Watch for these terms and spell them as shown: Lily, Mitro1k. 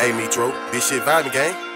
Hey Mitro, this shit vibing, gang.